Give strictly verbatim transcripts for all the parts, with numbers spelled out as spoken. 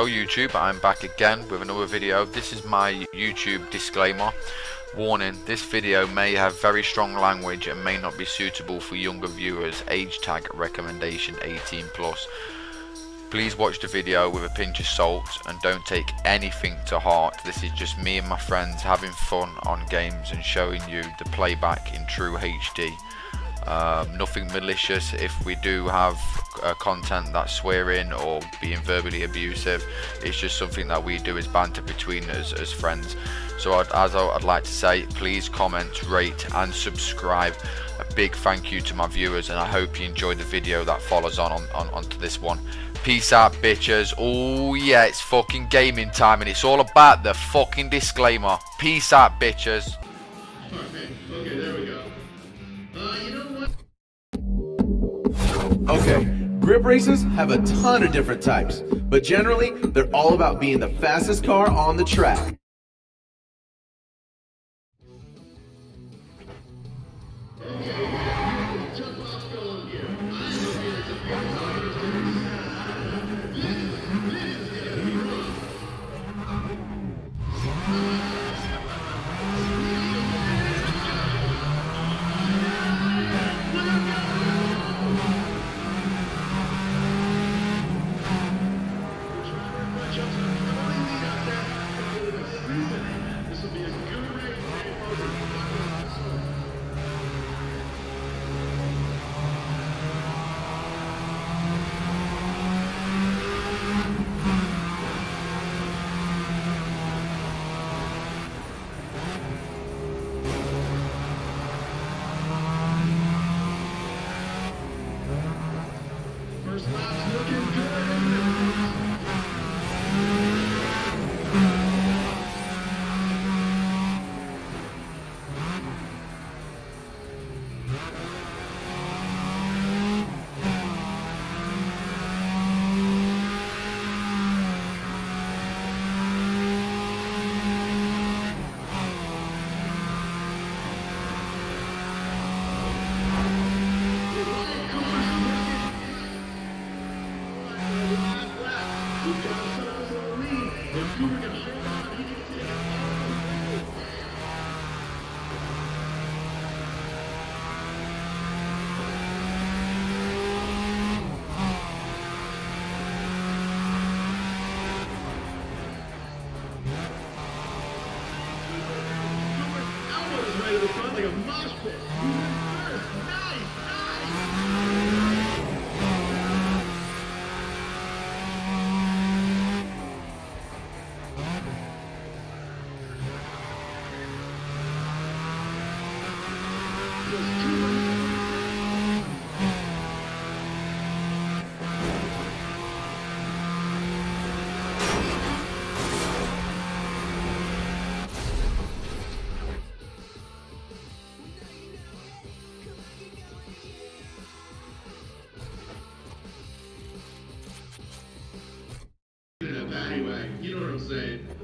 Yo YouTube, I'm back again with another video. This is my YouTube disclaimer. Warning, this video may have very strong language and may not be suitable for younger viewers. Age tag recommendation eighteen plus. Please watch the video with a pinch of salt and don't take anything to heart. This is just me and my friends having fun on games and showing you the playback in true H D. Um, nothing malicious. If we do have uh, content that's swearing or being verbally abusive, it's just something that we do as banter between us as friends. So I'd, as I, I'd like to say, please comment, rate and subscribe. A big thank you to my viewers, and I hope you enjoyed the video that follows on, on, on onto this one. Peace out, bitches. Oh yeah, it's fucking gaming time, and it's all about the fucking disclaimer. Peace out, bitches. Okay, grip racers have a ton of different types, but generally, they're all about being the fastest car on the track.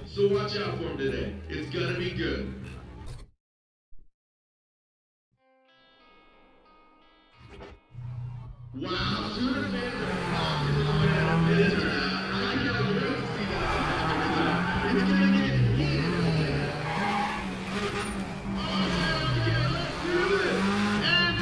So watch out for him today. It's gonna be good. Wow, Tudor Van Der Poel is the winner of this round. I can't wait to see that. It's gonna get heated today. All right, together, let's do this. And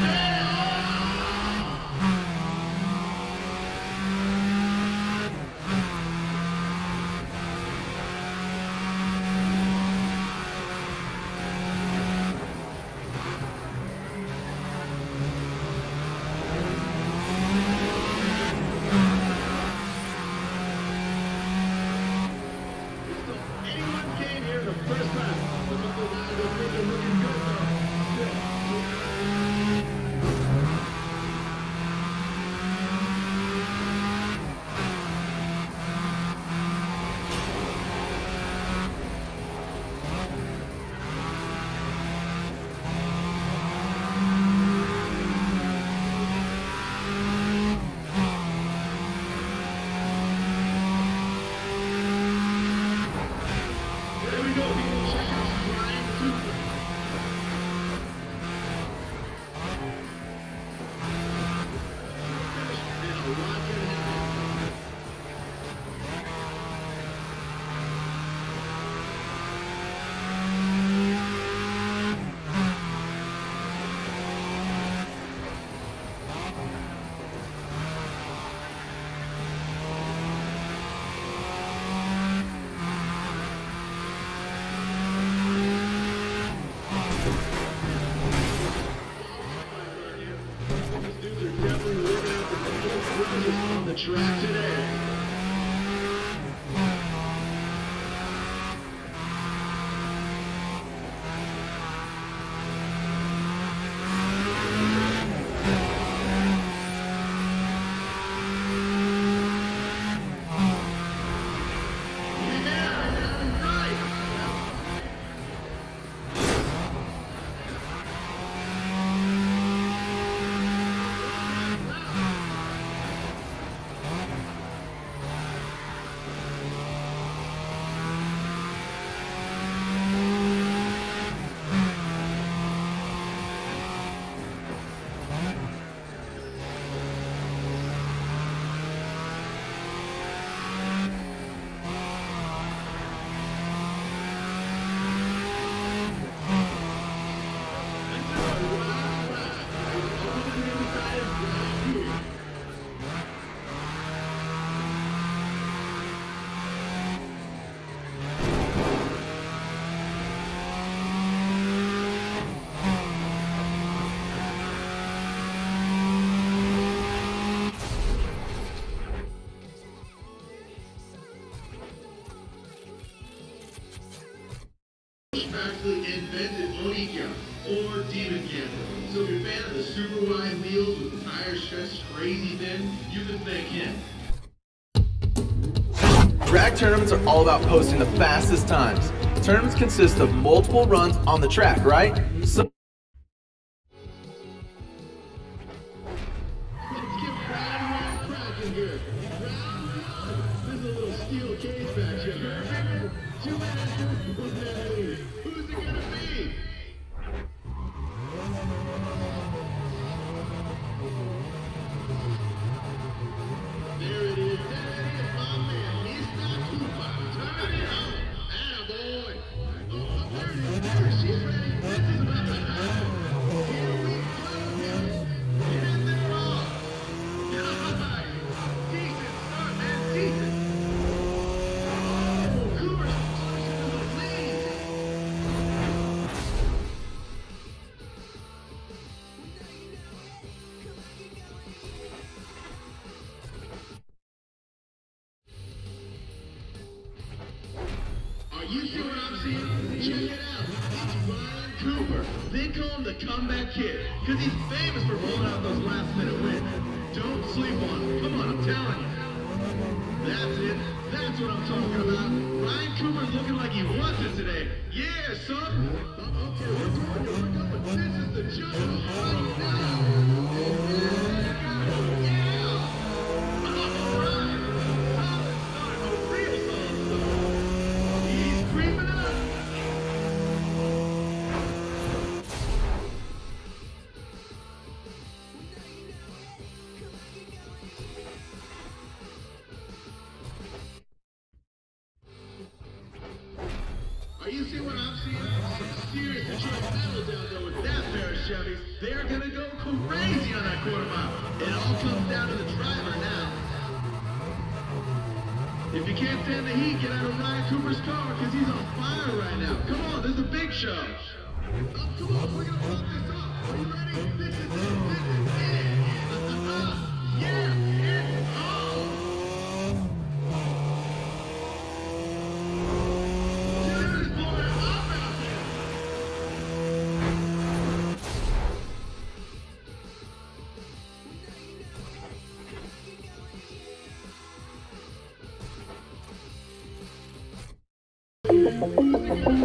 Extracted air. Practically invented Onika or Demon Candle. So if you're a fan of the super wide wheels with the tire stretched crazy thin, you can thank him. Drag tournaments are all about posting the fastest times. Tournaments consist of multiple runs on the track, right? So let's get round round cracking here. Round round. This is a little steel cage back here. Two minutes. Who's that lead? Who's it gonna be? There it is. There it is, my man. He's not too far. Turn it on. Ah, boy. Oh, there it is. There. She's ready. This is about to happen. Here we go. Get in there all. Get on my body. Decent start, man. Decent. You see what I'm seeing? Check it out. It's Ryan Cooper. They call him the comeback kid, because he's famous for rolling out those last minute wins. Don't sleep on him. Come on, I'm telling you. That's it. That's what I'm talking about. Ryan Cooper's looking like he wants it today. Yeah, son. Okay, we're going here. We're going. This is the jump right now. Are you seeing what I'm seeing? Some serious Detroit metal down there with that pair of Chevys. They're gonna go crazy on that quarter mile. It all comes down to the driver now. If you can't stand the heat, get out of Ryan Cooper's car, because he's on fire right now. Come on, this is a big show. Oh, come on, we're gonna pop this up. Are you ready? This is it. This is it. Yeah. Thank you.